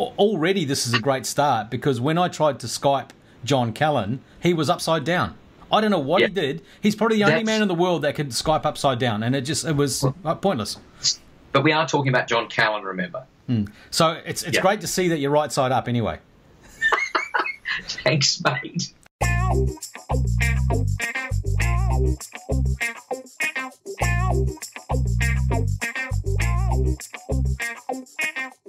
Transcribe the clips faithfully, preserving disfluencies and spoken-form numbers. already this is a great start, because when I tried to Skype John Callen, he was upside down. I don't know what yeah. he did. He's probably the That's... only man in the world that could Skype upside down, and it just it was well, pointless. But we are talking about John Callen, remember. Mm. So it's, it's yeah. great to see that you're right side up anyway. Thanks, mate.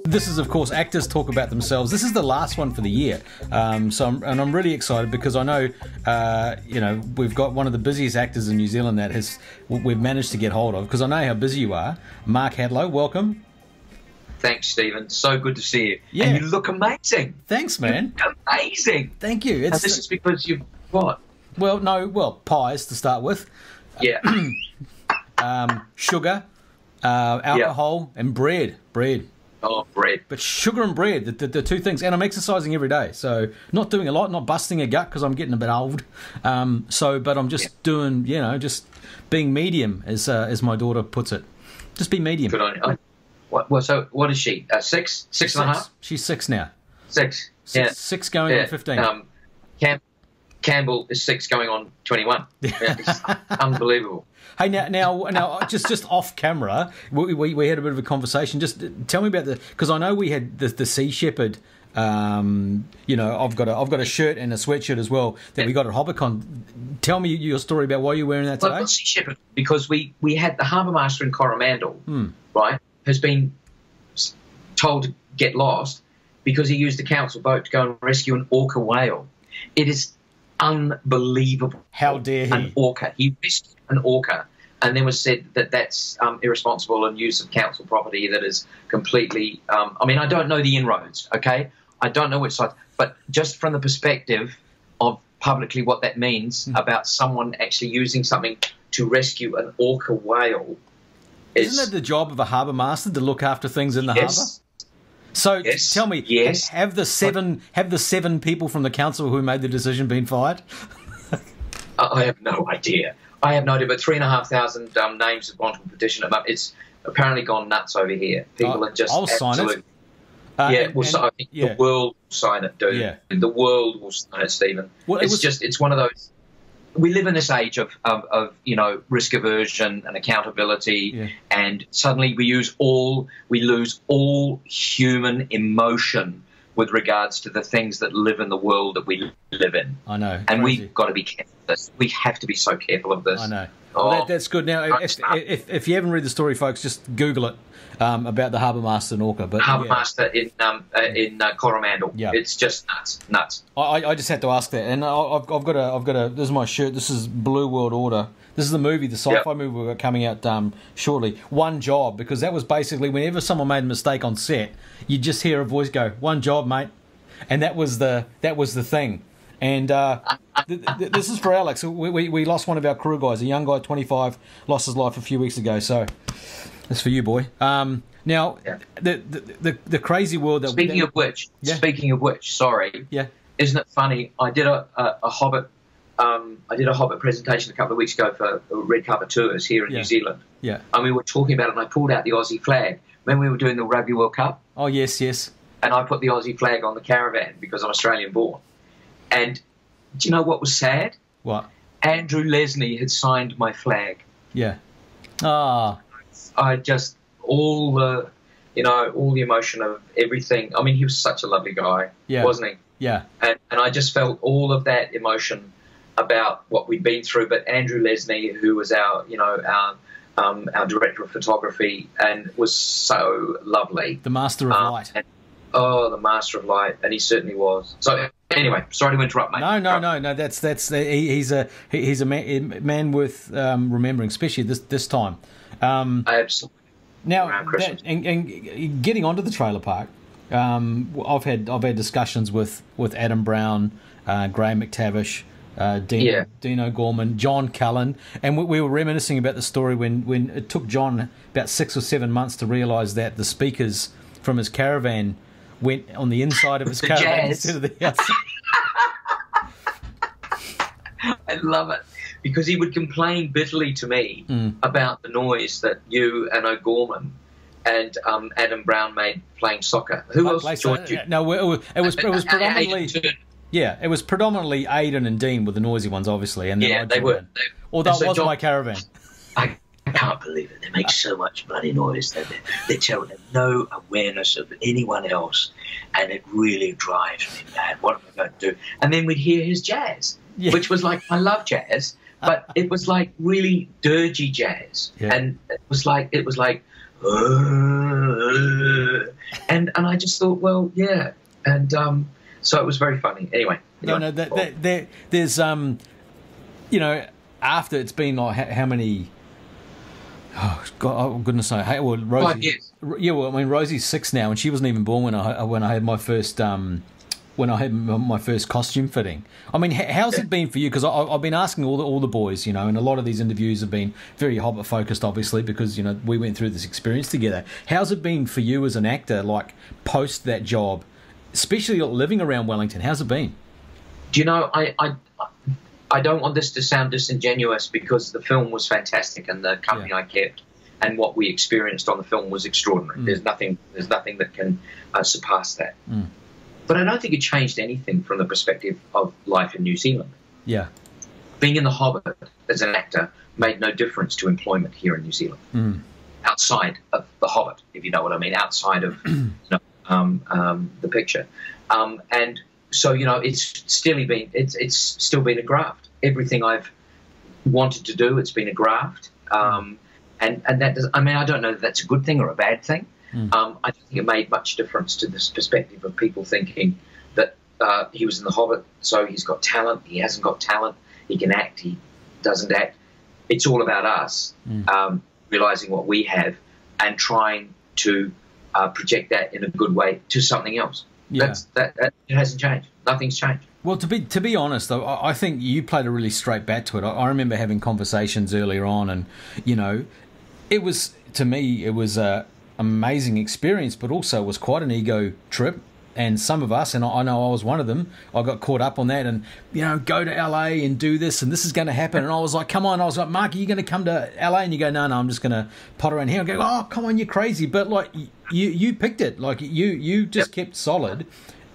This is, of course, Actors Talk About Themselves. This is the last one for the year, um, so I'm, and I'm really excited because I know, uh, you know, we've got one of the busiest actors in New Zealand that has we've managed to get hold of, because I know how busy you are. Mark Hadlow, welcome. Thanks, Stephen. So good to see you. Yeah. And you look amazing. Thanks, man. You look amazing. Thank you. It's, and this is because you've what? Well, no, well, pies to start with. Yeah. um, sugar, uh, alcohol, yeah. and bread. Bread. Oh, bread. But sugar and bread, the, the, the two things. And I'm exercising every day, so not doing a lot, not busting a gut because I'm getting a bit old. Um, so, but I'm just yeah. doing, you know, just being medium, as uh, as my daughter puts it. Just be medium. Good on you. I, what, what, so what is she, uh, six? Six, six and a half? She's six now. Six. Six, yeah. six going yeah. on fifteen. Um, Cam Campbell is six going on twenty-one. It's unbelievable. Hey, now, now, now, just just off camera, we, we we had a bit of a conversation. Just tell me about the, because I know we had the the Sea Shepherd. Um, you know, I've got a I've got a shirt and a sweatshirt as well that yeah. we got at HobbitCon. Tell me your story about why you're wearing that today. Well, Sea Shepherd, because we we had the harbour master in Coromandel, hmm. right, has been told to get lost because he used the council boat to go and rescue an orca whale. It is unbelievable. How dare he? An orca. He rescued an orca, and then was said that that's um, irresponsible and use of council property that is completely. Um, I mean, I don't know the inroads. Okay, I don't know which side, but just from the perspective of publicly what that means mm. about someone actually using something to rescue an orca whale. Is, Isn't it the job of a harbour master to look after things in the yes. harbour? So yes, tell me, yes. have the seven have the seven people from the council who made the decision been fired? I have no idea. I have no idea. But three and a half thousand um, names have gone to a petition. It's apparently gone nuts over here. People oh, are just I'll absolutely. Sign it. Uh, yeah, and, well, so I think yeah. the world will sign it, dude. Yeah. The world will sign it, Stephen. Well, it it's was, just it's one of those. We live in this age of, of, of you know, risk aversion and accountability, yeah. and suddenly we use all we lose all human emotion with regards to the things that live in the world that we live in. I know, and crazy. We've got to be careful of this. We have to be so careful of this. I know. Oh, well, that, that's good. Now, if, if if you haven't read the story, folks, just Google it um, about the harbour master in Orca. But harbour yeah. master in um, uh, in uh, Coromandel. Yeah. It's just nuts, nuts. I, I just had to ask that, and I, I've, I've got a I've got a. This is my shirt. This is Blue World Order. This is the movie, the sci-fi yep. movie we've got coming out um, shortly. One job, because that was basically whenever someone made a mistake on set, you just hear a voice go, "One job, mate," and that was the that was the thing. And uh, th th this is for Alex. We, we, we lost one of our crew guys, a young guy, twenty-five, lost his life a few weeks ago. So that's for you, boy. Um, now, yeah. the, the the the crazy world. That speaking we, that, of which, yeah. speaking of which, sorry, yeah, isn't it funny? I did a, a, a Hobbit, um, I did a Hobbit presentation a couple of weeks ago for Red Carpet Tours here in yeah. New Zealand. Yeah, and we were talking about it, and I pulled out the Aussie flag when we were doing the Rugby World Cup. Oh yes, yes. And I put the Aussie flag on the caravan because I'm Australian born. And do you know what was sad? What? Andrew Lesnie had signed my flag. Yeah. Ah. I just, all the, you know, all the emotion of everything. I mean, he was such a lovely guy, yeah. wasn't he? Yeah. And, and I just felt all of that emotion about what we'd been through. But Andrew Lesnie, who was our, you know, our, um, our director of photography and was so lovely. The master of um, light. And, oh, the master of light. And he certainly was. So... Anyway, sorry to interrupt, mate. No, no, no, no. That's that's he, he's a he, he's a man, a man worth um, remembering, especially this this time. Um, Absolutely. Now, that, and, and getting onto the trailer park, um, I've had I've had discussions with with Adam Brown, uh, Graham McTavish, uh, Dino, yeah. Dino Gorman, John Callen, and we, we were reminiscing about the story when when it took John about six or seven months to realise that the speakers from his caravan went on the inside of his caravan instead of the outside. I love it, because he would complain bitterly to me mm. about the noise that you and O'Gorman and um, Adam Brown made Playing Soccer. Who I else joined so, you? No, it was, it was, it was predominantly... Yeah, it was predominantly Aidan and Dean were the noisy ones, obviously. And then yeah, they were. They, Although so it was John, my caravan. I can't believe it. They make so much bloody noise. They, they tell them no awareness of anyone else, and it really drives me mad. What am I going to do? And then we'd hear his jazz, yeah. which was like, I love jazz, but it was like really dirgy jazz. Yeah. And it was like, it was like, uh, and, and I just thought, well, yeah. And, um, so it was very funny. Anyway. anyway. No, no, that, that, that, there's, um, you know, after it's been like how, how many, oh, God, oh goodness, no, hey, well, Rosie, Five years. yeah, well, I mean, Rosie's six now, and she wasn't even born when I when I had my first um, when I had my first costume fitting. I mean, how's yeah. it been for you? Because I've been asking all the all the boys, you know, and a lot of these interviews have been very Hobbit focused, obviously, because you know we went through this experience together. How's it been for you as an actor, like post that job? Especially living around Wellington, how's it been? Do you know, I, I, I don't want this to sound disingenuous because the film was fantastic and the company yeah. I kept and what we experienced on the film was extraordinary. Mm. There's nothing, there's nothing that can uh, surpass that. Mm. But I don't think it changed anything from the perspective of life in New Zealand. Yeah, being in The Hobbit as an actor made no difference to employment here in New Zealand. Mm. Outside of The Hobbit, if you know what I mean, outside of... you know, Um, um, the picture, um, and so you know it's still been it's it's still been a graft. Everything I've wanted to do, it's been a graft, um, and and that does, I mean I don't know that that's a good thing or a bad thing. Mm. Um, I don't think it made much difference to this perspective of people thinking that uh, he was in The Hobbit, so he's got talent. He hasn't got talent. He can act. He doesn't act. It's all about us mm. um, realizing what we have and trying to. Uh, project that in a good way to something else. Yeah. That's, that, that it hasn't changed. Nothing's changed. Well, to be to be honest, though, I, I think you played a really straight bat to it. I, I remember having conversations earlier on, and you know, it was to me it was a amazing experience, but also was quite an ego trip. And some of us, and I know I was one of them, I got caught up on that and, you know, go to L A and do this and this is going to happen. And I was like, come on. I was like, Mark, are you going to come to L A? And you go, no, no, I'm just going to pot around here. I go, oh, come on, you're crazy. But, like, you you picked it. Like, you, you just yep. kept solid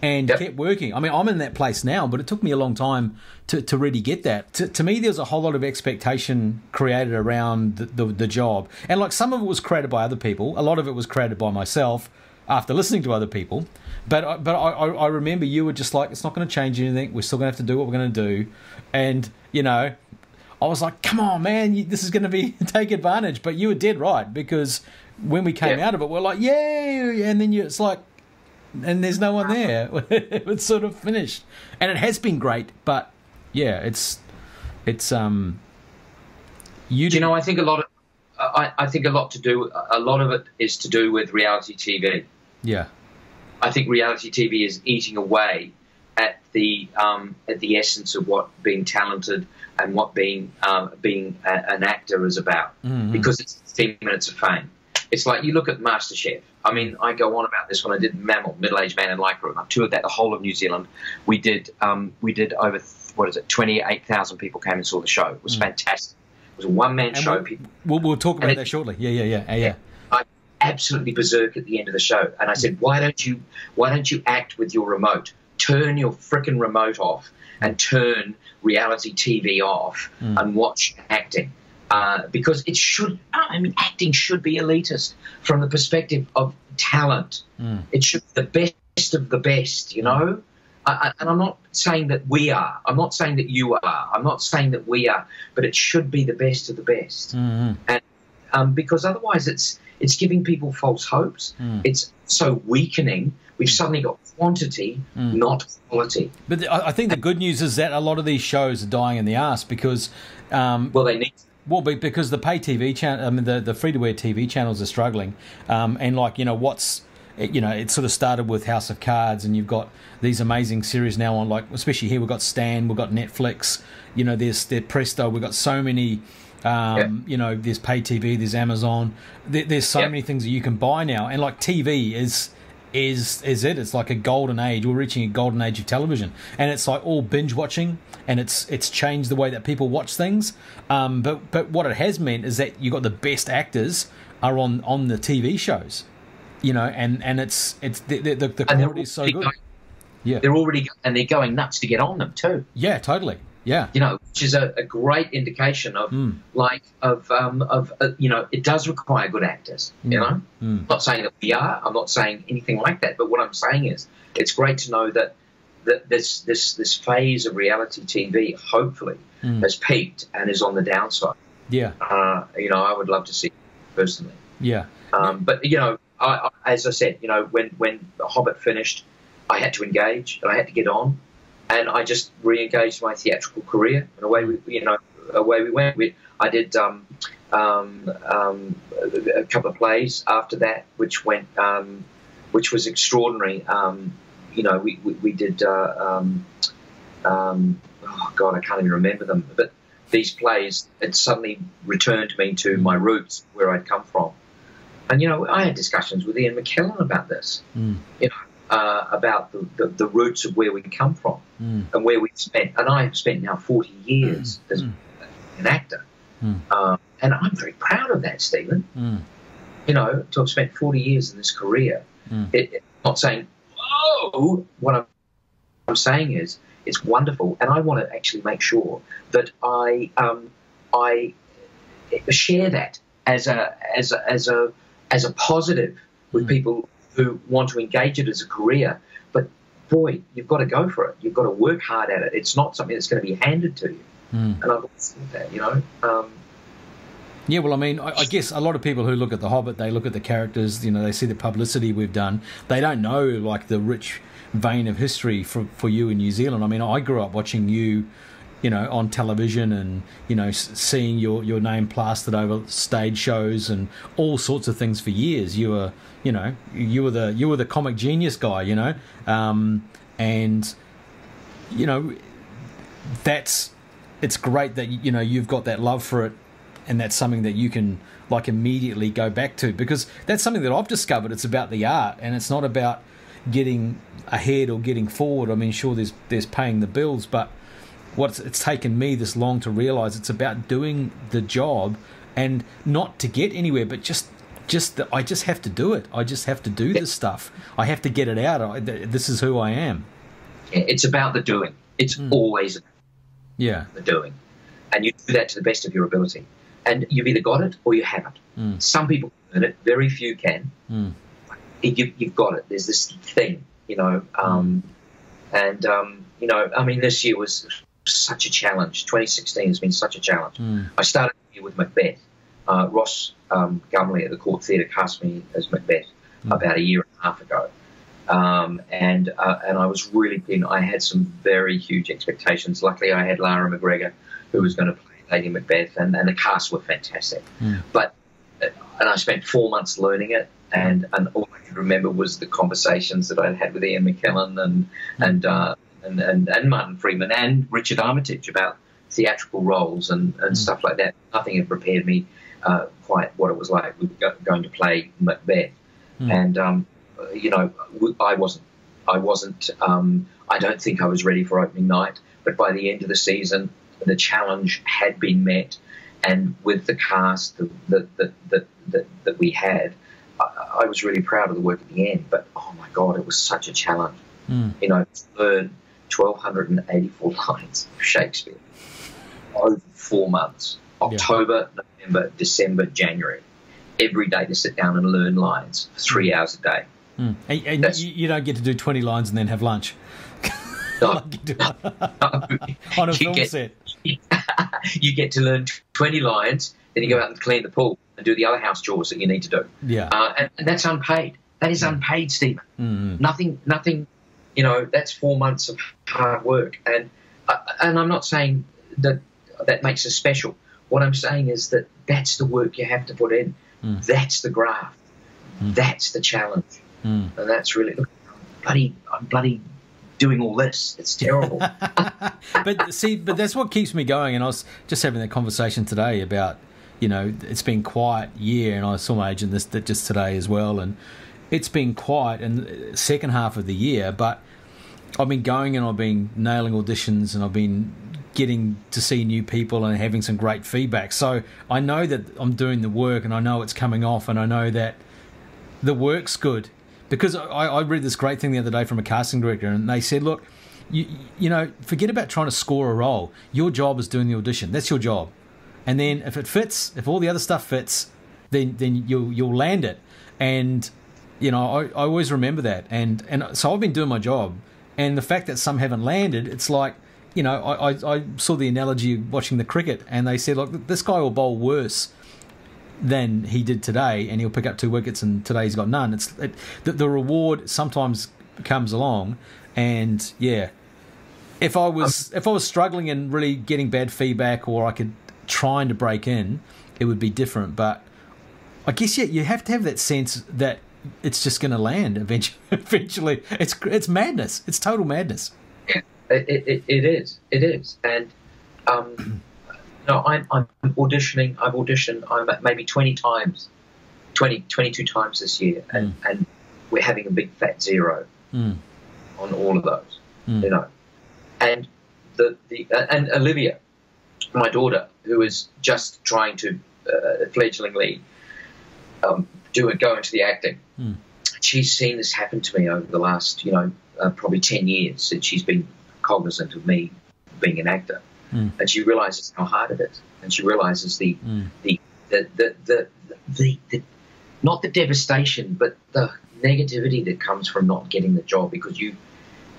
and yep. kept working. I mean, I'm in that place now, but it took me a long time to, to really get that. To, to me, there's a whole lot of expectation created around the, the, the job. And, like, some of it was created by other people. A lot of it was created by myself after listening to other people. But, but I, I remember you were just like, it's not going to change anything. We're still going to have to do what we're going to do. And, you know, I was like, come on, man, you, this is going to be take advantage. But you were dead right because when we came yeah. out of it, we're like, yay. And then you, it's like, and there's no one there. It's sort of finished. And it has been great. But, yeah, it's, it's, um, you, do you know, I think a lot of, I, I think a lot to do, a lot of it is to do with reality T V. Yeah. I think reality T V is eating away at the um, at the essence of what being talented and what being um, being a, an actor is about, mm-hmm. because it's fifteen minutes of fame. It's like you look at MasterChef. I mean, I go on about this when I did Mammal, Middle-Aged Man in Lycra, and I toured that the whole of New Zealand. We did um, we did over what is it twenty-eight thousand people came and saw the show. It was mm-hmm. fantastic. It was a one-man show. People, we'll, we'll talk about that it, shortly. Yeah, yeah, yeah, yeah. yeah. absolutely berserk at the end of the show, and I said, why don't you why don't you act with your remote? Turn your frickin' remote off and turn reality T V off mm. and watch acting, uh, because it should I mean acting should be elitist from the perspective of talent. Mm. It should be the best of the best, you know. I, I, and I'm not saying that we are, I'm not saying that you are, I'm not saying that we are, but it should be the best of the best. Mm-hmm. And um, because otherwise it's It's giving people false hopes. Mm. It's so weakening. We've suddenly got quantity, mm. not quality. But the, I think the good news is that a lot of these shows are dying in the ass because... Um, well, they need to. Well, because the pay T V channel, I mean, the, the free-to-air T V channels are struggling. Um, and, like, you know, what's... You know, it sort of started with House of Cards, and you've got these amazing series now on, like, especially here, we've got Stan, we've got Netflix, you know, there's their Presto, we've got so many... Um, yep. You know, there's pay T V, there's Amazon, there, there's so yep. many things that you can buy now, and like T V is is is it? It's like a golden age. We're reaching a golden age of television, and it's like all binge watching, and it's it's changed the way that people watch things. Um, but but what it has meant is that you got the best actors are on on the T V shows, you know, and and it's it's the the, the, the quality is so good. Going, yeah, they're already and they're going nuts to get on them too. Yeah, totally. Yeah, you know, which is a, a great indication of mm. like of um of uh, you know, it does require good actors. Mm. You know, mm. I'm not saying that we are. I'm not saying anything like that. But what I'm saying is, it's great to know that that this this this phase of reality T V hopefully mm. has peaked and is on the downside. Yeah, uh, you know, I would love to see it personally. Yeah, um, but you know, I, I, as I said, you know, when when The Hobbit finished, I had to engage and I had to get on, and I just re-engaged my theatrical career. And away we, you know, away we went. We, I did um, um, um, a couple of plays after that, which went, um, which was extraordinary. Um, you know, we we, we did. Uh, um, um, oh God, I can't even remember them, but. These plays had suddenly returned me to my roots, where I'd come from, and you know I had discussions with Ian McKellen about this, mm. you know, uh, about the, the the roots of where we come from mm. and where we've spent, and I have spent now forty years mm. as mm. an actor, mm. uh, and I'm very proud of that, Stephen. Mm. You know, to have spent forty years in this career, mm. it, it, I'm not saying, oh, what I'm, I'm saying is. It's wonderful, and I want to actually make sure that I um, I share that as a as a, as a as a positive with people who want to engage it as a career. But boy, you've got to go for it. You've got to work hard at it. It's not something that's going to be handed to you. Mm. And I've always said that, you know. Um, Yeah, well, I mean, I, I guess a lot of people who look at The Hobbit, they look at the characters, you know, they see the publicity we've done. They don't know, like, the rich vein of history for, for you in New Zealand. I mean, I grew up watching you, you know, on television and, you know, seeing your, your name plastered over stage shows and all sorts of things for years. You were, you know, you were the, you were the comic genius guy, you know. Um, and, you know, that's, it's great that, you know, you've got that love for it. And that's something that you can, like, immediately go back to, because that's something that I've discovered. It's about the art, and it's not about getting ahead or getting forward. I mean, sure, there's there's paying the bills, but what's it's taken me this long to realise, it's about doing the job and not to get anywhere, but just just the, I just have to do it. I just have to do this stuff. I have to get it out. I, this is who I am. It's about the doing. It's mm. always about yeah the doing, and you do that to the best of your ability. And you've either got it or you haven't. Mm. Some people can earn it, very few can. Mm. You, you've got it. There's this thing, you know. Um, mm. And, um, you know, I mean, this year was such a challenge. twenty sixteen has been such a challenge. Mm. I started here with Macbeth. Uh, Ross um, Gumley at the Court Theatre cast me as Macbeth mm. about a year and a half ago. Um, and, uh, and I was really keen. I had some very huge expectations. Luckily, I had Lara McGregor, who was going to play Lady Macbeth, and, and the cast were fantastic. Yeah. But and I spent four months learning it, and, and all I could remember was the conversations that I'd had with Ian McKellen and yeah. and, uh, and and and Martin Freeman and Richard Armitage about theatrical roles and, and yeah. stuff like that. Nothing had prepared me uh, quite what it was like. We were going to play Macbeth, yeah. and um, you know, I wasn't. I wasn't. Um, I don't think I was ready for opening night. But by the end of the season, the challenge had been met, and with the cast that that that that, that we had, I, I was really proud of the work at the end. But oh my God, it was such a challenge. Mm. You know, to learn twelve eighty-four lines of Shakespeare over four months: October, yeah. November, December, January. Every day to sit down and learn lines for three hours a day. Mm. And, and you, you don't get to do twenty lines and then have lunch. No, no, on a film get, set. You get to learn twenty lines, then you go out and clean the pool and do the other house chores that you need to do. Yeah, uh, and, and that's unpaid. That is unpaid, Stephen. Mm-hmm. Nothing, nothing. You know, that's four months of hard work. And uh, and I'm not saying that that makes us special. What I'm saying is that that's the work you have to put in. Mm. That's the graft. Mm. That's the challenge. Mm. And that's really look, I'm bloody. I'm bloody. doing all this. It's terrible. But see, but that's what keeps me going. And I was just having that conversation today about, you know, it's been quiet year, and I saw my agent this that just today as well, and it's been quiet in the second half of the year, but I've been going and I've been nailing auditions and I've been getting to see new people and having some great feedback. So I know that I'm doing the work, and I know it's coming off, and I know that the work's good. Because I, I read this great thing the other day from a casting director, and they said, look, you, you know, forget about trying to score a role. Your job is doing the audition. That's your job. And then if it fits, if all the other stuff fits, then, then you'll, you'll land it. And, you know, I, I always remember that. And, and so I've been doing my job. And the fact that some haven't landed, it's like, you know, I, I, I saw the analogy watching the cricket, and they said, look, this guy will bowl worse than he did today, and he'll pick up two wickets, and today he's got none. It's it, the, the reward sometimes comes along, and yeah, if I was um, if I was struggling and really getting bad feedback, or I could trying to break in, it would be different. But I guess yeah, you have to have that sense that it's just going to land eventually. Eventually, it's it's madness. It's total madness. Yeah, it it, it is. It is, and. Um, No, I'm, I'm auditioning. I've auditioned I'm maybe twenty times, twenty, twenty-two times this year, and, mm. and we're having a big fat zero mm. on all of those, mm. you know. And the the uh, and Olivia, my daughter, who is just trying to uh, fledglingly um, do it, go into the acting. Mm. She's seen this happen to me over the last, you know, uh, probably ten years that she's been cognizant of me being an actor. Mm. And she realizes how hard it is, and she realizes the, mm. the, the, the, the, the, the, not the devastation, but the negativity that comes from not getting the job, because you,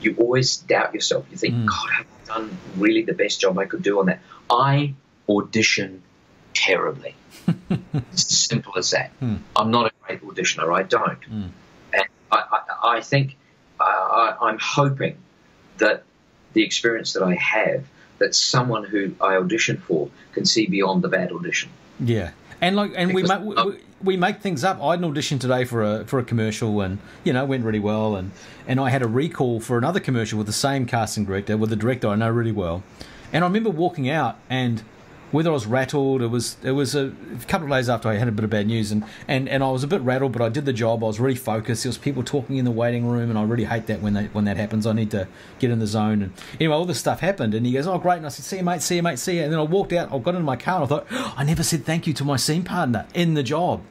you always doubt yourself. You think, mm. God, I've done really the best job I could do on that. I audition terribly. It's as simple as that. Mm. I'm not a great auditioner. I don't. Mm. And I, I, I think I, I, I'm hoping that the experience that I have, that someone who I audition for can see beyond the bad audition. Yeah, and like, and because, we make we, we make things up. I had an audition today for a for a commercial, and you know, went really well. And and I had a recall for another commercial with the same casting director, with a director I know really well. And I remember walking out, and whether I was rattled, it was it was a couple of days after I had a bit of bad news, and and and I was a bit rattled, but I did the job. I was really focused. There was people talking in the waiting room, and I really hate that when they when that happens. I need to get in the zone. And anyway, all this stuff happened, and he goes, "Oh, great!" And I said, "See you, mate. See you, mate. See you." And then I walked out. I got into my car, and I thought, oh, I never said thank you to my scene partner in the job,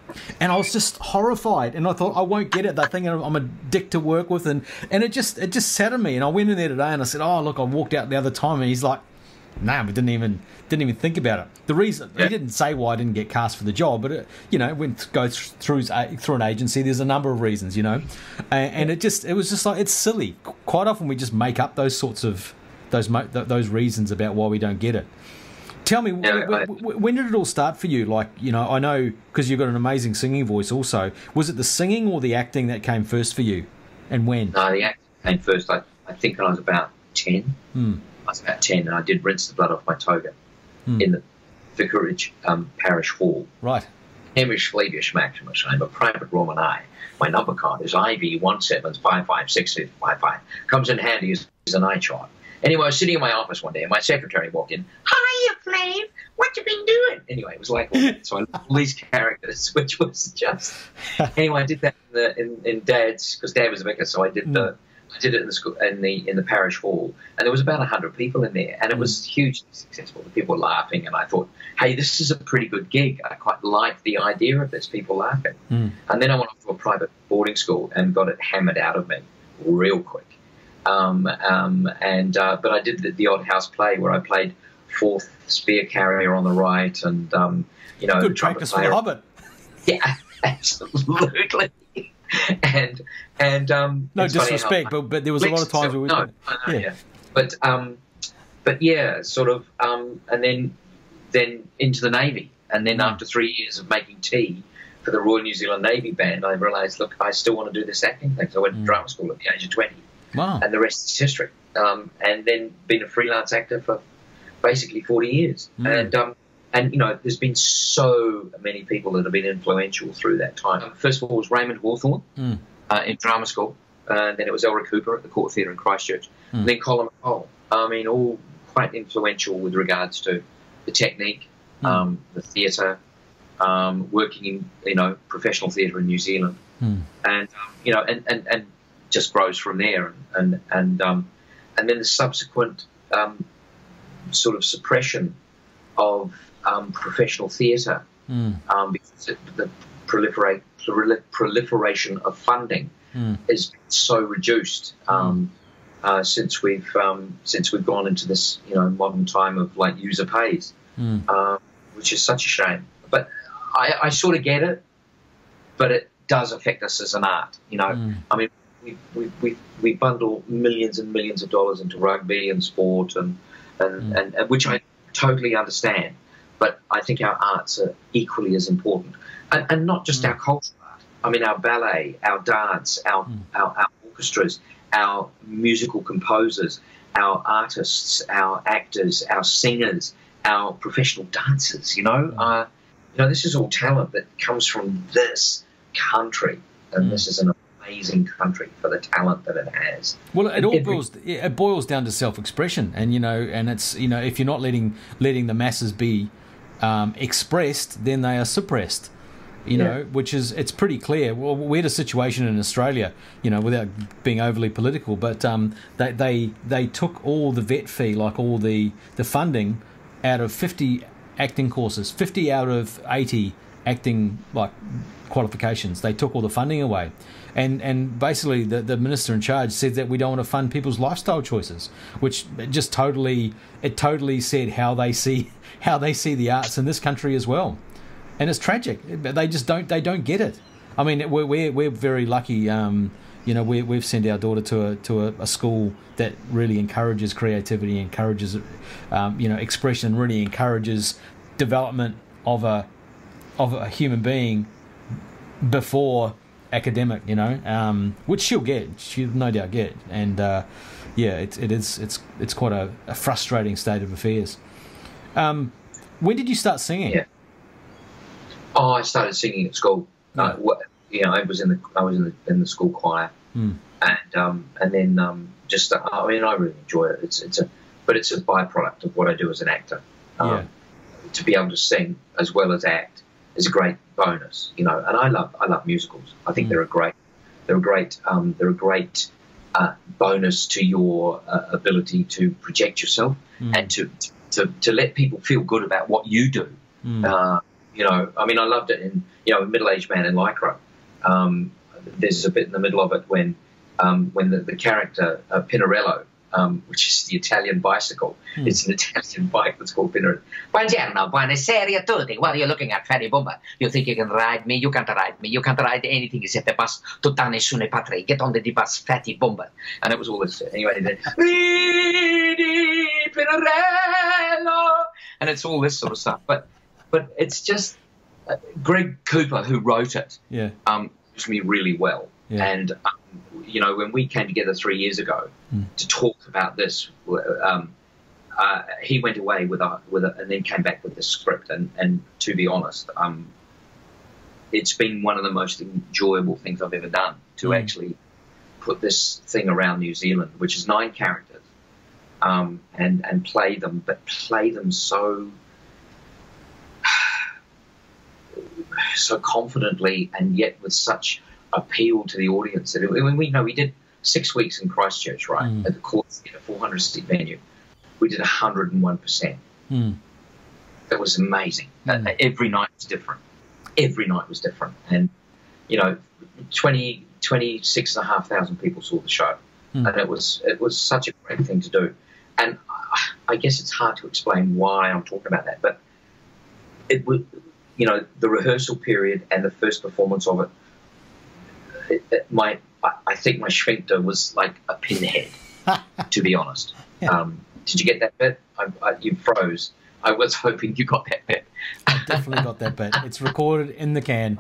and I was just horrified. And I thought, I won't get it. They think I'm a dick to work with, and and it just it just sat on me. And I went in there today, and I said, "Oh, look, I walked out the other time," and he's like, nah, we didn't even didn't even think about it. The reason yeah. he didn't say why I didn't get cast for the job, but it, you know, went to go through through an agency. There's a number of reasons, you know, and, and it just it was just like it's silly. Quite often we just make up those sorts of those those reasons about why we don't get it. Tell me, yeah, when, I, when did it all start for you? Like, you know, I know because you've got an amazing singing voice. Also, was it the singing or the acting that came first for you, and when? No, the acting came first. I I think when I was about ten. Hmm. I was about ten, and I did rinse the blood off my toga mm. in the vicarage um, parish hall. Right. Hamish Flavius Maximus. I'm a private Roman I. My number card is I V one seven five five six five five. Comes in handy as, as an eye chart. Anyway, I was sitting in my office one day, and my secretary walked in. Hiya, Flav. What you been doing? Anyway, it was like all that. So I loved all these characters, which was just. Anyway, I did that in, the, in, in Dad's, because Dad was a vicar, so I did mm. the. I did it in the school, in the in the parish hall, and there was about a hundred people in there, and it was hugely successful. The people were laughing, and I thought, "Hey, this is a pretty good gig. I quite like the idea of this. People laughing." Mm. And then I went off to a private boarding school and got it hammered out of me real quick. Um, um, and uh, but I did the, the odd house play where I played fourth spear carrier on the right, and um, you know, good practice for the Hobbit. Yeah, absolutely. and and um no disrespect, but but there was a lot of times we were no, no, yeah. yeah but um but yeah sort of um and then then into the Navy, and then mm. after three years of making tea for the Royal New Zealand Navy band, I realized, look, I still want to do this acting thing. So I went mm. to drama school at the age of twenty. Wow. And the rest is history. Um and then been a freelance actor for basically forty years. Mm. And um And, you know, there's been so many people that have been influential through that time. First of all, it was Raymond Hawthorne mm. uh, in drama school. Uh, and then it was Elric Cooper at the Court Theatre in Christchurch. Mm. And then Colin McColl. I mean, all quite influential with regards to the technique, mm. um, the theatre, um, working in, you know, professional theatre in New Zealand. Mm. And, um, you know, and, and, and just grows from there. And, and, and, um, and then the subsequent um, sort of suppression of um, professional theatre mm. um, because it, the proliferate, prol proliferation of funding mm. is so reduced um, mm. uh, since we've um, since we've gone into this you know modern time of like user pays, mm. um, which is such a shame. But I, I sort of get it, but it does affect us as an art. You know, mm. I mean, we we we we bundle millions and millions of dollars into rugby and sport and and, mm. and, and which I totally understand, but I think our arts are equally as important, and, and not just mm. our cultural art. I mean, our ballet, our dance, our, mm. our our orchestras, our musical composers, our artists, our actors, our singers, our professional dancers. You know, mm. uh, you know, this is all talent that comes from this country, and mm. this is an amazing country for the talent that it has. Well, it all boils it boils down to self-expression, and you know, and it's you know, if you're not letting letting the masses be um, expressed, then they are suppressed. You yeah. know, which is it's pretty clear. Well, we had a situation in Australia, you know, without being overly political, but um, they they they took all the vet fee, like all the the funding, out of fifty acting courses, fifty out of eighty acting like qualifications. They took all the funding away. And and basically the, the minister in charge said that we don't want to fund people's lifestyle choices, which just totally it totally said how they see how they see the arts in this country as well, and it's tragic. They just don't they don't get it. I mean, we're we're, we're very lucky. Um, you know, we we've sent our daughter to a to a, a school that really encourages creativity, encourages um, you know expression, really encourages development of a of a human being before academic, you know, um, which she'll get, she'll no doubt get, and uh, yeah, it, it is, it's, it's quite a, a frustrating state of affairs. Um, when did you start singing? Yeah. Oh, I started singing at school. Yeah. Uh, you know, I was in the, I was in the, in the school choir, mm. and um, and then um, just, uh, I mean, I really enjoy it. It's, it's a, but it's a byproduct of what I do as an actor. Um, yeah. To be able to sing as well as act is a great bonus, you know, and I love I love musicals. I think mm. they're a great they're a great um, they're a great uh, bonus to your uh, ability to project yourself mm. and to, to to let people feel good about what you do. Mm. Uh, you know, I mean, I loved it in you know Middle-Aged Man in Lycra. Um, there's a bit in the middle of it when um, when the, the character uh, Pinarello, um, which is the Italian bicycle, mm. it's an Italian bike that's called Pinarello. Buongiorno, buonasera tutti. What are you looking at, Fatty Bumba? You think you can ride me? You can't ride me. You can't ride anything except the bus. Tutta nessuna patria. Get on the bus, Fatty Bumba. And it was all this. Anyway, then, Vidi Pinarello. And it's all this sort of stuff. But but it's just uh, Greg Cooper, who wrote it, yeah. um, used me really well. Yeah. And, um, you know, when we came together three years ago mm. to talk about this, um, uh, he went away with a, with a, and then came back with this script. And, and to be honest, um, it's been one of the most enjoyable things I've ever done to mm. actually put this thing around New Zealand, which is nine characters, um, and, and play them, but play them so... so confidently and yet with such... appeal to the audience. That it, when we you know we did six weeks in Christchurch, right, mm. at the Court Theatre, four hundred seat venue, we did one hundred and one percent. Mm. It was amazing. Mm. Uh, every night was different. Every night was different, and you know, twenty-six and a half thousand people saw the show, mm. and it was it was such a great thing to do. And I, I guess it's hard to explain why I'm talking about that, but it was you know the rehearsal period and the first performance of it. It, it, my, I think my sphincter was like a pinhead, to be honest. Yeah. Um, did you get that bit? I, I, you froze. I was hoping you got that bit. I definitely got that bit. It's recorded in the can.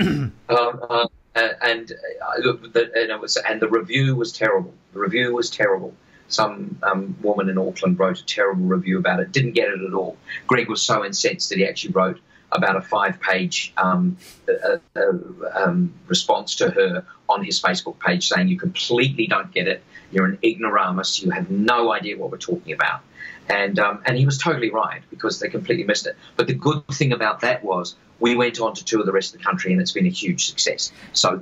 um, uh, and uh, look, the, and it was, and the review was terrible. The review was terrible. Some um, woman in Auckland wrote a terrible review about it. Didn't get it at all. Greg was so incensed that he actually wrote about a five-page um, uh, uh, um, response to her on his Facebook page saying, you completely don't get it, you're an ignoramus, you have no idea what we're talking about. And, um, and he was totally right because they completely missed it. But the good thing about that was we went on to tour the rest of the country and it's been a huge success. So,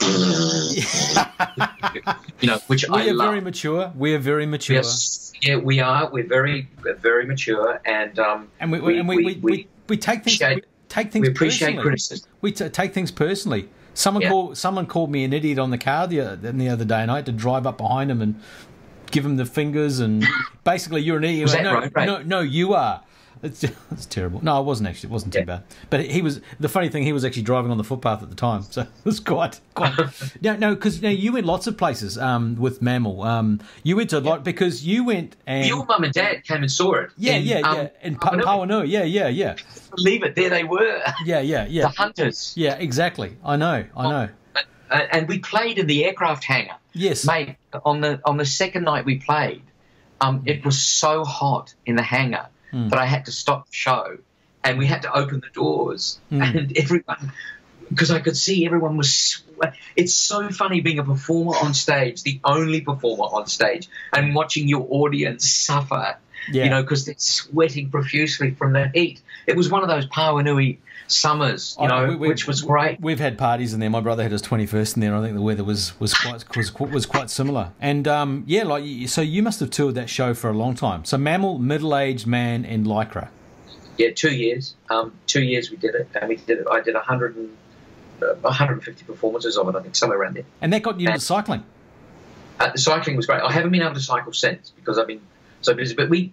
you know, which we I love. We are very mature. We are very mature. Yes. Yeah, we are. We're very, very mature, and um, and we we, and we, we, we, we we take things we take things. We appreciate personally. criticism. We t take things personally. Someone yeah. called someone called me an idiot on the car the the other day, and I had to drive up behind him and give him the fingers, and basically, you're an idiot. Was that no, right, right? no, no, you are. It's, just, it's terrible. No, I wasn't actually. It wasn't yeah. too bad. But he was. The funny thing, he was actually driving on the footpath at the time, so it was quite. quite no, no, because you, know, you went lots of places um, with Mammal. Um, you went to a yeah. lot because you went and your mum and dad came and saw it. Yeah, in, yeah, yeah. Um, in pa Pawanui. Yeah, yeah, yeah. Believe it. There they were. Yeah, yeah, yeah. The hunters. Yeah, exactly. I know. I know. Uh, and we played in the aircraft hangar. Yes, mate. On the on the second night we played, um, it was so hot in the hangar. Mm. But I had to stop the show, and we had to open the doors, mm. and everyone, because I could see everyone was. It's so funny being a performer on stage, the only performer on stage, and watching your audience suffer. Yeah. You know, because they're sweating profusely from the heat. It was one of those Pawanui summers, you know, oh, we, which was great. We've had parties in there. My brother had his twenty-first in there. I think the weather was was quite was, was quite similar. And um, yeah, like so, you must have toured that show for a long time. So, Mammal, Middle-Aged Man in Lycra. Yeah, two years. Um, two years we did it, and we did. It, I did a hundred and uh, one hundred and fifty performances of it. I think somewhere around there. And that got you and, into cycling. Uh, the cycling was great. I haven't been able to cycle since because I've been. So busy, but we,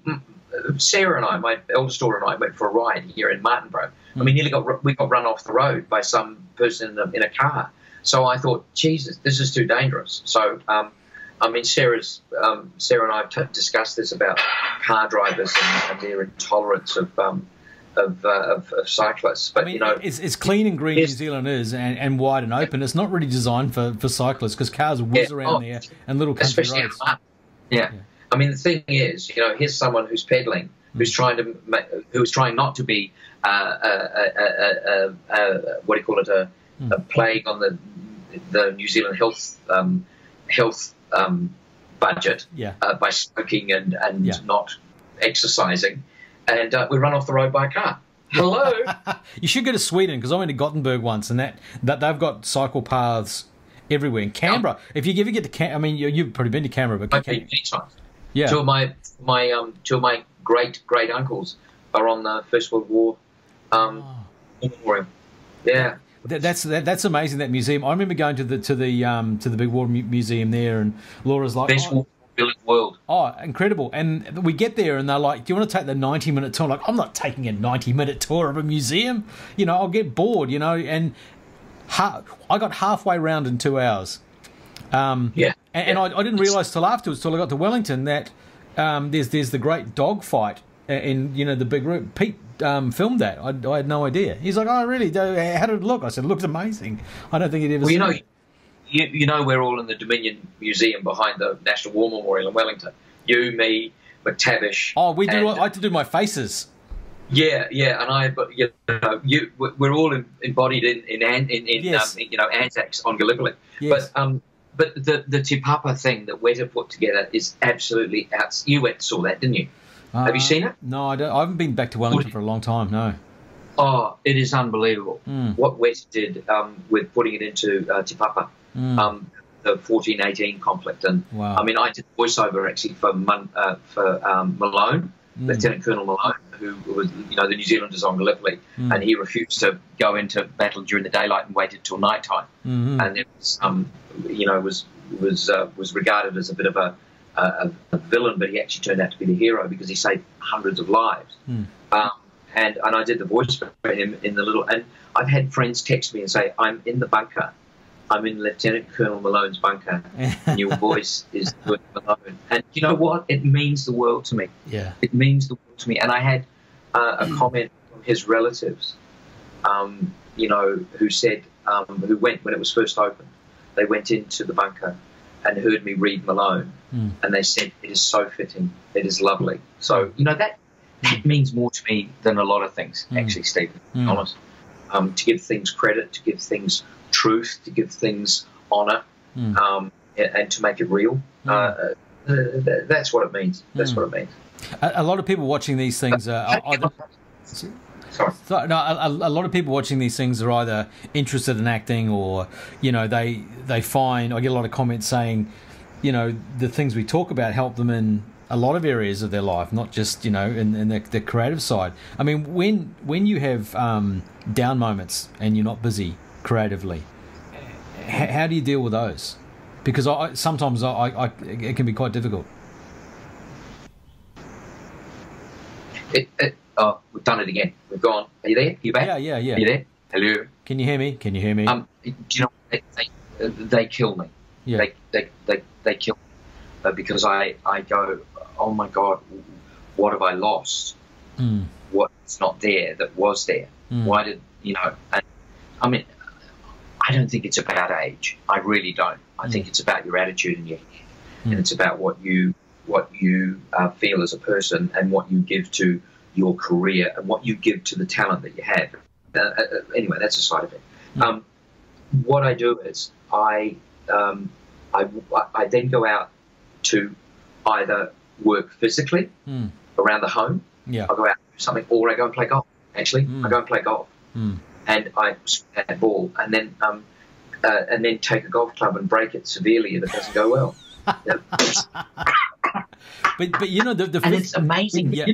Sarah and I, my eldest daughter and I, went for a ride here in Martinborough, and we nearly got we got run off the road by some person in a, in a car. So I thought, Jesus, this is too dangerous. So, um, I mean, Sarah's um, Sarah and I have t discussed this about car drivers and, and their intolerance of um, of, uh, of of cyclists. But I mean, you know, it's, it's clean and green. New Zealand is and, and wide and open. It's not really designed for for cyclists because cars whiz yeah, around oh, there and little country roads. Yeah. yeah. I mean, the thing is, you know, here's someone who's peddling, who's trying to, who's trying not to be, uh, a, a, a, a, a, what do you call it, a, a plague on the the New Zealand health um, health um, budget yeah. uh, by smoking and and yeah. not exercising, and uh, we run off the road by a car. Hello, you should go to Sweden because I went to Gothenburg once, and that that they've got cycle paths everywhere in Canberra. Yeah. If you ever get to Canberra, I mean, you, you've probably been to Canberra, but I've been many times. Yeah. Two of my my um two of my great great uncles are on the First World War, um, oh. yeah. That, that's that, that's amazing, that museum. I remember going to the to the um to the big war mu museum there, and Laura's like, best war in the world. Oh, incredible! And we get there, and they're like, do you want to take the ninety minute tour? Like, I'm not taking a ninety minute tour of a museum. You know, I'll get bored. You know, and ha I got halfway round in two hours. Um, yeah. And, and I, I didn't realise till afterwards, till I got to Wellington, that um, there's there's the great dog fight in, you know, the big room. Pete um, filmed that. I, I had no idea. He's like, oh, really? How did it look? I said, it looked amazing. I don't think he'd ever well, seen you know, it. You, you know, we're all in the Dominion Museum behind the National War Memorial in Wellington. You, me, McTavish. Oh, we do. And, I had to do my faces. Yeah, yeah, and I, but you know, you, we're all in, embodied in in in, in, yes. um, in you know Anzacs on Gallipoli, yes. but um. But the, the Te Papa thing that Weta put together is absolutely out. You went and saw that, didn't you? Uh, Have you seen it? No, I, don't, I haven't been back to Wellington for a long time, no. Oh, it is unbelievable. Mm. What Weta did um, with putting it into uh, Te Papa, mm. um, the fourteen eighteen conflict. And wow. I mean, I did voiceover actually for, Mon, uh, for um, Malone, mm. Lieutenant Colonel Malone, who was, you know, the New Zealanders on Gallipoli, mm. and he refused to go into battle during the daylight and waited till nighttime. Mm-hmm. And it was, um, you know, was was uh, was regarded as a bit of a, a, a villain, but he actually turned out to be the hero because he saved hundreds of lives. Mm. Um, and and I did the voice for him in the little. And I've had friends text me and say, "I'm in the bunker. I'm in Lieutenant Colonel Malone's bunker, and your voice is good, Malone." And you know what? It means the world to me. Yeah, it means the world to me. And I had uh, a comment from his relatives, um, you know, who said, um, who went when it was first opened. They went into the bunker and heard me read Malone, mm. and they said, "It is so fitting. It is lovely." So you know that that means more to me than a lot of things, mm. actually, Stephen. Mm. Honest, um, to give things credit, to give things truth, to give things honour, mm. um, and, and to make it real. Mm. Uh, th that's what it means. That's mm. what it means. A, a lot of people watching these things uh, are. are Sorry. So, no, a, a lot of people watching these things are either interested in acting, or you know they they find. I get a lot of comments saying, you know, the things we talk about help them in a lot of areas of their life, not just, you know, in, in the, the creative side. I mean, when when you have um, down moments and you're not busy creatively, h how do you deal with those? Because I sometimes I, I it can be quite difficult. It, it, oh, we've done it again. We've gone. Are you there? Are you back? Yeah, yeah, yeah. Are you there? Hello. Can you hear me? Can you hear me? Um, do you know they they, they kill me. Yeah. They they they they kill me. Uh, because I, I go, oh my God, what have I lost? Mm. What's not there that was there? Mm. Why did, you know, and, I mean, I don't think it's about age. I really don't. I mm. think it's about your attitude and your head. Mm. And it's about what you, what you uh, feel as a person and what you give to your career and what you give to the talent that you have. Uh, uh, anyway, that's a side of it. Mm. Um, what I do is I, um, I, I then go out to either work physically mm. around the home, yeah. I'll go out and do something, or I go and play golf. Actually, mm. I go and play golf, mm. and I swing that ball, and then um, uh, and then take a golf club and break it severely if it doesn't go well. but but you know the, the and it's amazing. Yeah,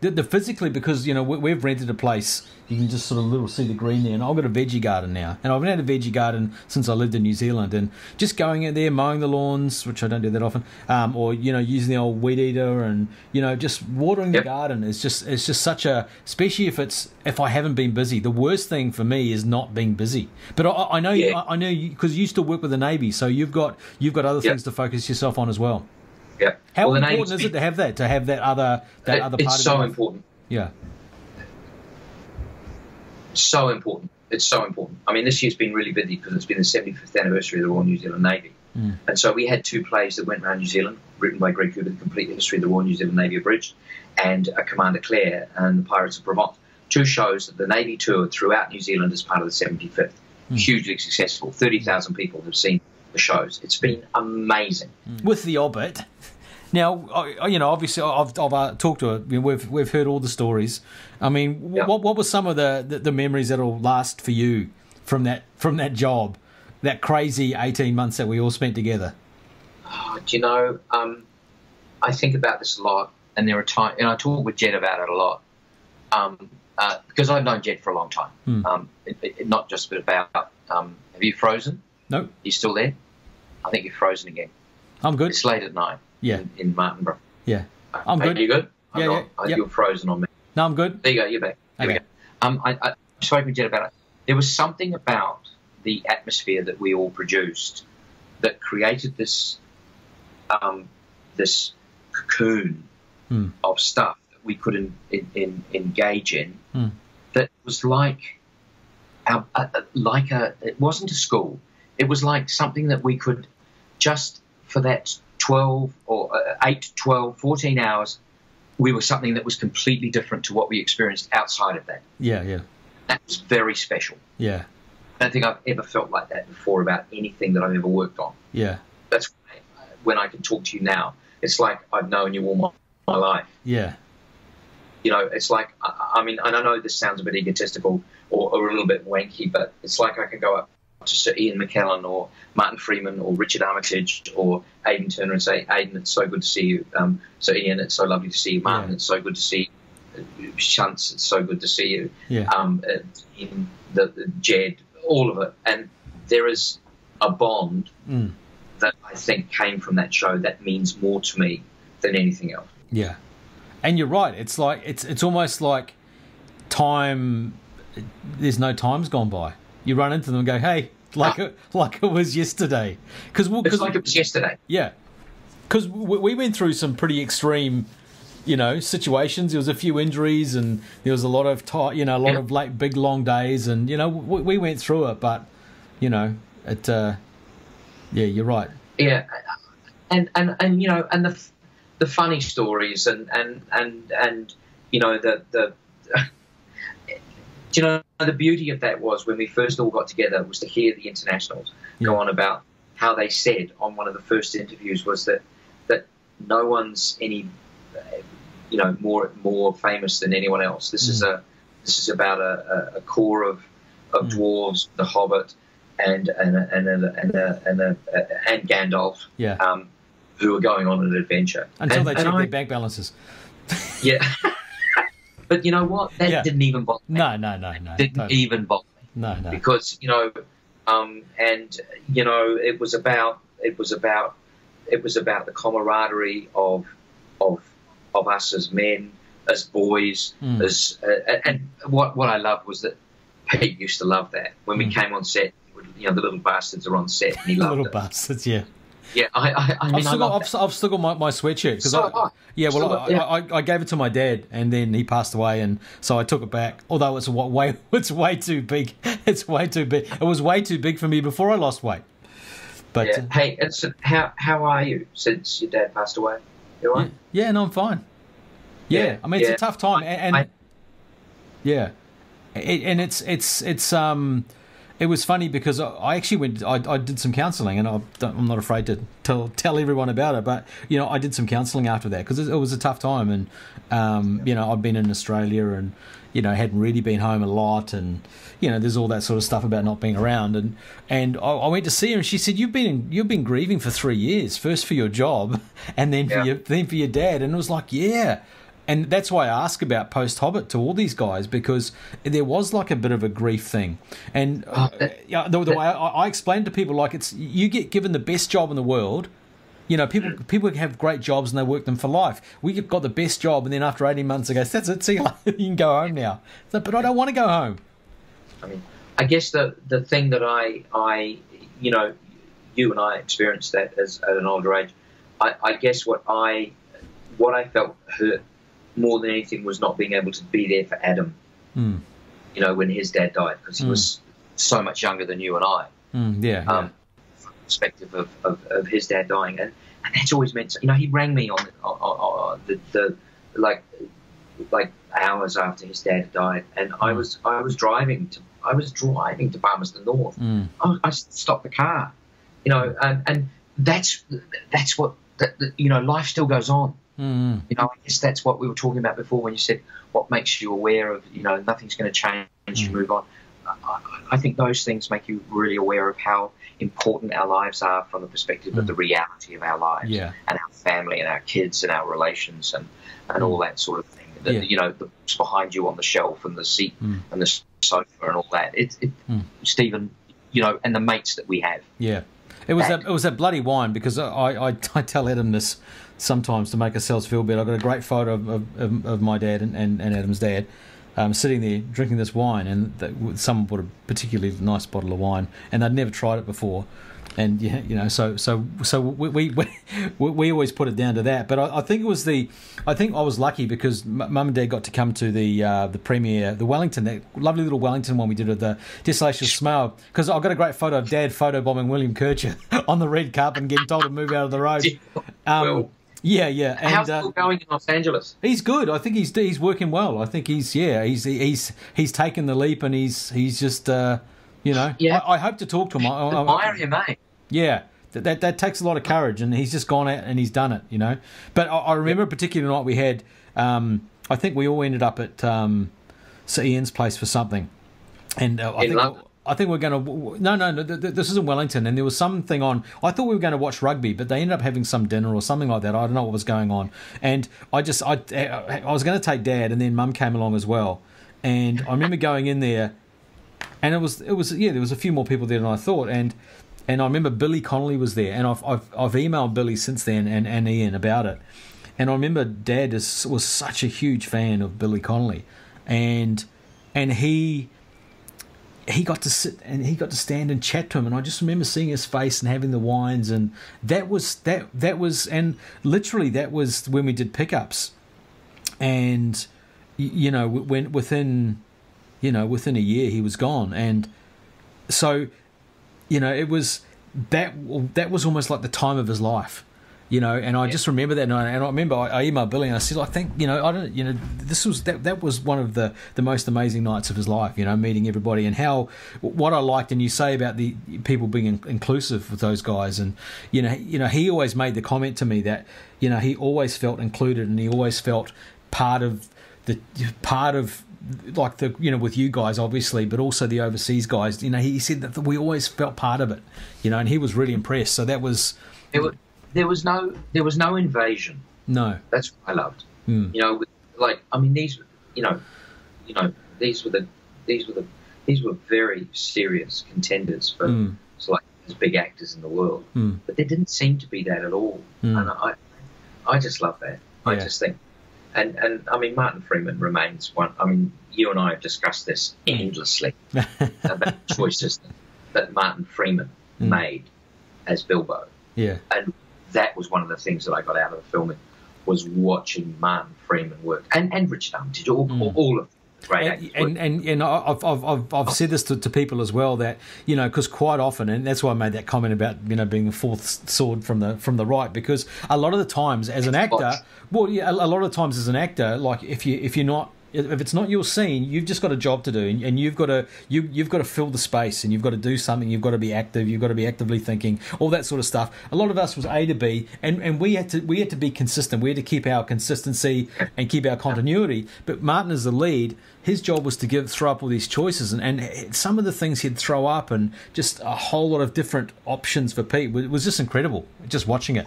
the, the physically, because you know we, we've rented a place. You can just sort of little see the green there, and I've got a veggie garden now, and I've had a veggie garden since I lived in New Zealand, and just going in there, mowing the lawns, which I don't do that often, um, or you know, using the old weed eater, and you know, just watering yep. the garden is just it's just such a, especially if it's if I haven't been busy. The worst thing for me is not being busy. But I, I know yeah. you, I, I know because you, you used to work with the Navy, so you've got you've got other yep. things to focus yourself on as well. Yeah. How well, important is it to have that to have that other that it, other part? It's of so life? important. Yeah. So important. It's so important. I mean, this year's been really busy because it's been the seventy-fifth anniversary of the Royal New Zealand Navy. Mm. And so we had two plays that went around New Zealand, written by Greg Cooper, The Complete History of the Royal New Zealand Navy Abridged, and uh, Commander Clare and the Pirates of Brabant. Two shows that the Navy toured throughout New Zealand as part of the seventy-fifth. Mm. Hugely successful. thirty thousand people have seen the shows. It's been amazing. Mm. With the Orbit. Now, you know, obviously, I've, I've uh, talked to her. We've we've heard all the stories. I mean, yeah. what what were some of the, the, the memories that'll last for you from that from that job, that crazy eighteen months that we all spent together? Oh, do you know, um, I think about this a lot, and there are times, and I talk with Jed about it a lot, um, uh, because I've known Jed for a long time. Hmm. Um, it, it, not just about. Um, have you frozen? No. Nope. You still there? I think you're frozen again. I'm good. It's late at night. Yeah, in, in Martinborough. Yeah, I'm good. Are you good? I'm yeah, not, yeah. Yep. You're frozen on me. No, I'm good. There you go. You're back. There okay. we go. Um, I, I spoke with Jed about it. There was something about the atmosphere that we all produced that created this, um, this cocoon mm. of stuff that we could in, in, in, engage in. Mm. That was like, our, uh, like a. It wasn't a school. It was like something that we could just for that. twelve or eight, twelve, fourteen hours, we were something that was completely different to what we experienced outside of that. Yeah, yeah. That was very special. Yeah. I don't think I've ever felt like that before about anything that I've ever worked on. Yeah. That's when I can talk to you now. It's like I've known you all my, my life. Yeah. You know, it's like, I, I mean, and I know this sounds a bit egotistical or, or a little bit wanky, but it's like I can go up to Sir Ian McKellen or Martin Freeman or Richard Armitage or Aidan Turner and say, Aidan, it's so good to see you. Um, Sir Ian, it's so lovely to see you. Martin, yeah. it's so good to see you. Shunts, it's so good to see you. Yeah. Um, in the, the Jed, all of it. And there is a bond mm. that I think came from that show that means more to me than anything else. Yeah. And you're right. It's like, it's, it's almost like time, there's no time's gone by. You run into them and go, hey, like it, like it was yesterday. Cause, well, cause, it's like it was yesterday. Yeah. Because we, we went through some pretty extreme, you know, situations. There was a few injuries and there was a lot of, tight, you know, a lot yeah. of late, big, long days. And, you know, we, we went through it. But, you know, it, uh, yeah, you're right. Yeah. And, and, and you know, and the the funny stories and, and, and, and you know, the, the do you know, the beauty of that was when we first all got together was to hear the internationals yeah. go on about how they said on one of the first interviews was that that no one's any, you know, more more famous than anyone else. This mm. is a this is about a, a, a core of of mm. dwarves, the Hobbit, and and and and and, and, and, and, and Gandalf, yeah. um, who are going on an adventure. Until and, they check I, their bank balances. Yeah. But you know what? That yeah. didn't even bother me. No, no, no, no. Didn't totally. even bother me. No, no. Because, you know, um, and, you know, it was about, it was about, it was about the camaraderie of, of, of us as men, as boys, mm. as, uh, and what, what I loved was that Pete used to love that. When we mm. came on set, you know, the little bastards are on set and he loved it. The little bastards, yeah. Yeah, I, I, I mean, I've, still I got, I've, I've still got my, my sweatshirt because so I, yeah, well, I, yeah. I, I gave it to my dad and then he passed away, and so I took it back. Although it's way, it's way too big. It's way too big. It was way too big for me before I lost weight. But yeah. hey, it's, how how are you since your dad passed away? You right? Yeah, no, I'm fine. Yeah, yeah. I mean, it's yeah. a tough time, and, and I, yeah, it, and it's it's it's um. It was funny because I actually went. I, I did some counselling, and I don't, I'm not afraid to tell tell everyone about it. But you know, I did some counselling after that because it, it was a tough time, and um, you know, I'd been in Australia, and you know, hadn't really been home a lot, and you know, there's all that sort of stuff about not being around. And and I, I went to see her, and she said, "You've been you've been grieving for three years. First for your job, and then for yeah. your then for your dad." And it was like, yeah. And that's why I ask about Post Hobbit to all these guys, because there was like a bit of a grief thing. And uh, yeah, the, the way I, I explained to people, like, it's you get given the best job in the world. You know, people people have great jobs and they work them for life. We got the best job, and then after eighteen months, I go, that's it, see, you can go home now. So, but I don't want to go home. I mean, I guess the, the thing that I, I, you know, you and I experienced that as at an older age. I, I guess what I, what I felt hurt more than anything was not being able to be there for Adam, mm. you know, when his dad died, because he mm. was so much younger than you and I. Mm, yeah, um, yeah. From the perspective of, of, of his dad dying, and, and that's always meant. You know, he rang me on, on, on the, the like like hours after his dad died, and mm. I was I was driving to I was driving to Palmerston North. Mm. I, I stopped the car, you know, and, and that's that's what that, that, you know, life still goes on. Mm. You know, I guess that's what we were talking about before when you said what makes you aware of, you know, nothing's going to change, mm. you move on. I, I think those things make you really aware of how important our lives are from the perspective mm. of the reality of our lives yeah. and our family and our kids and our relations and, and mm. all that sort of thing. The, yeah. You know, the books behind you on the shelf and the seat mm. and the sofa and all that. It, it, mm. Stephen, you know, and the mates that we have. Yeah. It was, that, a, it was a bloody wine because I, I, I tell Adam this sometimes to make ourselves feel better. I've got a great photo of, of, of my dad and, and, and Adam's dad um, sitting there drinking this wine, and the, someone bought a particularly nice bottle of wine, and they'd never tried it before. And, yeah, you know, so so so we we, we, we always put it down to that. But I, I think it was the – I think I was lucky because Mum and Dad got to come to the uh, the premiere, the Wellington, that lovely little Wellington one we did at the Desolation of Smale, because I got a great photo of Dad photobombing William Kircher on the red carpet and getting told to move out of the road. Um, well, yeah, yeah. And, how's it all going in Los Angeles? He's good. I think he's he's working well. I think he's – yeah, he's he's he's taken the leap, and he's, he's just uh, – you know, yeah. I, I hope to talk to him. I, admire him, eh? Yeah, that, that that takes a lot of courage, and he's just gone out and he's done it, you know. But I, I remember a particular night we had, um, I think we all ended up at um, Sir Ian's place for something. And uh, I, think, I, I think we're going to, no, no, no, this is in Wellington, and there was something on, I thought we were going to watch rugby, but they ended up having some dinner or something like that. I don't know what was going on. And I just, I, I was going to take Dad, and then Mum came along as well. And I remember going in there, and it was, it was, yeah, there was a few more people there than I thought, and and I remember Billy Connolly was there, and I've I've, I've emailed Billy since then and, and Ian about it, and I remember Dad is, was such a huge fan of Billy Connolly, and and he he got to sit and he got to stand and chat to him, and I just remember seeing his face and having the wines, and that was that that was and literally that was when we did pickups, and you know when within. You know, within a year he was gone, and so, you know, it was that that was almost like the time of his life, you know. And I yeah. just remember that night, and I remember I, I emailed Billy and I said, I think, you know, I don't, you know, this was that that was one of the the most amazing nights of his life, you know, meeting everybody and how what I liked, and you say about the people being in, inclusive with those guys, and you know, you know, he always made the comment to me that, you know, he always felt included and he always felt part of the part of. Like the you know with you guys obviously, but also the overseas guys. You know, he said that we always felt part of it. You know, and he was really impressed. So that was it. Was, there was no there was no invasion. No, that's what I loved. Mm. You know, like I mean, these, you know, you know, these were the these were the these were very serious contenders for mm. like as big actors in the world, mm. but there didn't seem to be that at all. Mm. And I, I just love that. Yeah. I just think, and and I mean, Martin Freeman remains one. I mean, you and I have discussed this endlessly about choices that Martin Freeman mm. made as Bilbo. Yeah, and that was one of the things that I got out of the filming, was watching Martin Freeman work, and and Richard Armitage, all, mm. all of the great actors. And and and I've I've I've, I've said this to, to people as well, that you know, because quite often, and that's why I made that comment about you know being the fourth sword from the from the right, because a lot of the times as an actor, well, yeah, a lot of the times as an actor, like if you if you're not. If it's not your scene, you've just got a job to do, and you've got to you you've got to fill the space, and you've got to do something. You've got to be active. You've got to be actively thinking, all that sort of stuff. A lot of us was A to B, and, and we had to we had to be consistent. We had to keep our consistency and keep our continuity. But Martin is the lead. His job was to give throw up all these choices, and, and some of the things he'd throw up, and just a whole lot of different options for Pete. It was just incredible, just watching it.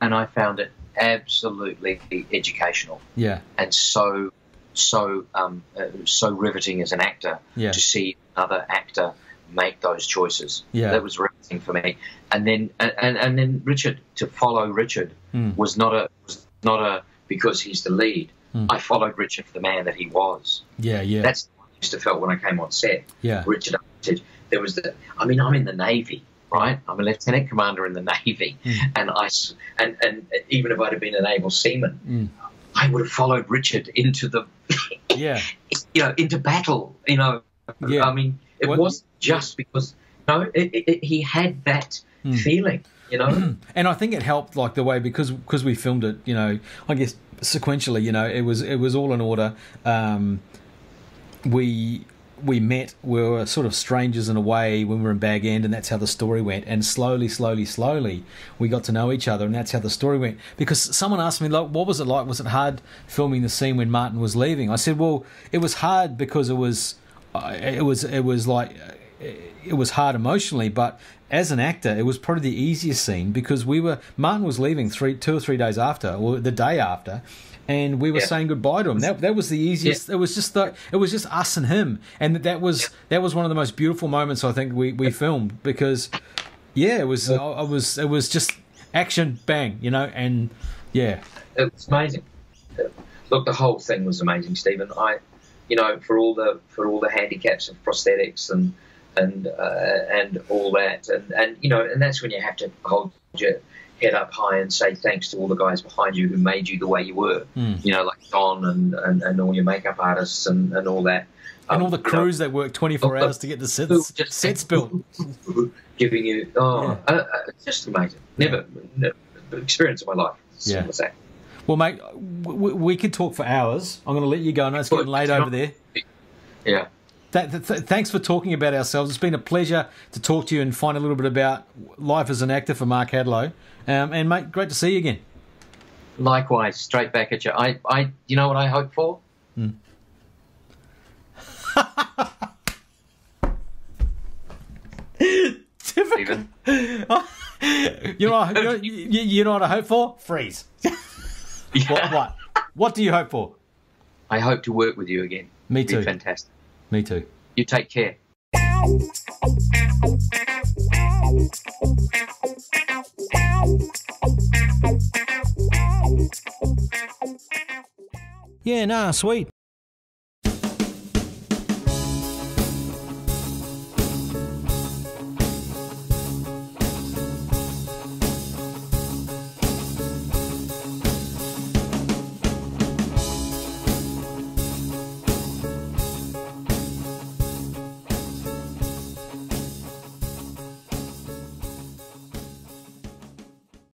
And I found it absolutely educational. Yeah, and so. so um uh, so riveting as an actor yeah. to see another actor make those choices. Yeah, that was riveting for me. And then and and then Richard, to follow Richard mm. was not a was not a because he's the lead. Mm. I followed Richard for the man that he was. Yeah, yeah. That's what I used to feel when I came on set. Yeah, Richard Armitage. There was the. I mean, I'm in the Navy, right? I'm a lieutenant commander in the Navy, mm. and I and and even if I'd have been a naval seaman. Mm. I would have followed Richard into the, yeah, you know, into battle. You know, yeah. I mean, it what? wasn't just because no, it, it, it, he had that mm. feeling, you know. And I think it helped, like the way because because we filmed it, you know, I guess sequentially, you know, it was it was all in order. Um, we. we met, we were sort of strangers in a way when we were in Bag End, and that's how the story went. And slowly, slowly, slowly, we got to know each other, and that's how the story went. Because someone asked me, like, what was it like? Was it hard filming the scene when Martin was leaving? I said, well, it was hard because it was, uh, it was, it was like, it was hard emotionally, but as an actor, it was probably the easiest scene because we were, Martin was leaving three, two or three days after, or the day after, and we were yeah. saying goodbye to him. That that was the easiest. Yeah. It was just the, it was just us and him, and that was yeah. that was one of the most beautiful moments I think we, we filmed because, yeah, it was. Yeah. I, I was. It was just action, bang, you know, and yeah, it was amazing. Look, the whole thing was amazing, Stephen. I, you know, for all the for all the handicaps of prosthetics and and uh, and all that, and and you know, and that's when you have to hold your head up high and say thanks to all the guys behind you who made you the way you were. Mm. You know, like Don and, and, and all your makeup artists and, and all that. And um, all the crews you know, that work twenty-four hours to get the sets, just, sets built. Giving you, oh, yeah. uh, uh, just amazing. Never, yeah. never, experience of my life. Yeah. Well, mate, we, we could talk for hours. I'm going to let you go. I know it's getting late over there. Yeah. That, that, th thanks for talking about ourselves. It's been a pleasure to talk to you and find a little bit about life as an actor for Mark Hadlow. Um, and, mate, great to see you again. Likewise, straight back at you. I, I, you know what I hope for? Mm. Stephen. you, know, you, know, you, you know what I hope for? Freeze. Yeah. What, what? What do you hope for? I hope to work with you again. Me It'd too. Be fantastic. Me too. You take care. Yeah, nah, sweet.